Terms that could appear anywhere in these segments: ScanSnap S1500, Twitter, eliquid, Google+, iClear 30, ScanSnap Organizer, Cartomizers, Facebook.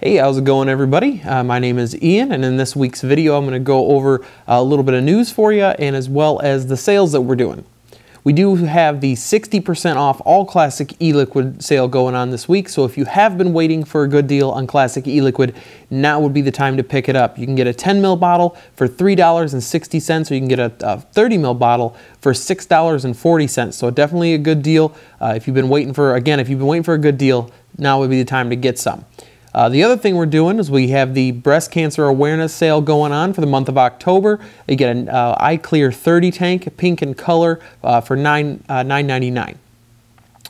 Hey, how's it going, everybody? My name is Ian, and in this week's video I'm going to go over a little bit of news for you and as well as the sales that we're doing. We do have the 60% off all classic e-liquid sale going on this week, so if you have been waiting for a good deal on classic e-liquid, now would be the time to pick it up. You can get a 10 ml bottle for $3.60, or you can get a 30 ml bottle for $6.40, so definitely a good deal. If you've been waiting for a good deal, now would be the time to get some. The other thing we're doing is we have the breast cancer awareness sale going on for the month of October. You get an iClear 30 tank, pink in color, for $9.99.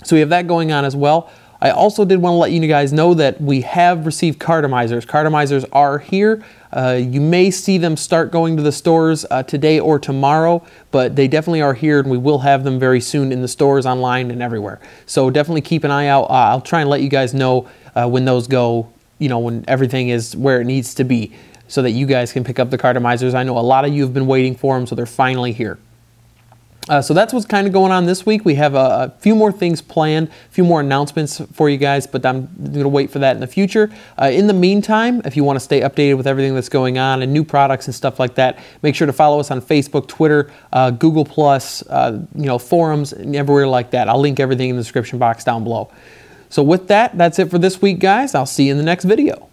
So we have that going on as well. I also did want to let you guys know that we have received Cartomizers. Cartomizers are here. You may see them start going to the stores today or tomorrow, but they definitely are here, and we will have them very soon in the stores, online, and everywhere. So definitely keep an eye out. I'll try and let you guys know when those go, when everything is where it needs to be so that you guys can pick up the Cartomizers. I know a lot of you have been waiting for them, so they're finally here. So that's what's kind of going on this week. We have a few more things planned, a few more announcements for you guys, but I'm going to wait for that in the future. In the meantime, if you want to stay updated with everything that's going on and new products and stuff like that, make sure to follow us on Facebook, Twitter, Google+, forums, and everywhere like that. I'll link everything in the description box down below. So with that, that's it for this week, guys. I'll see you in the next video.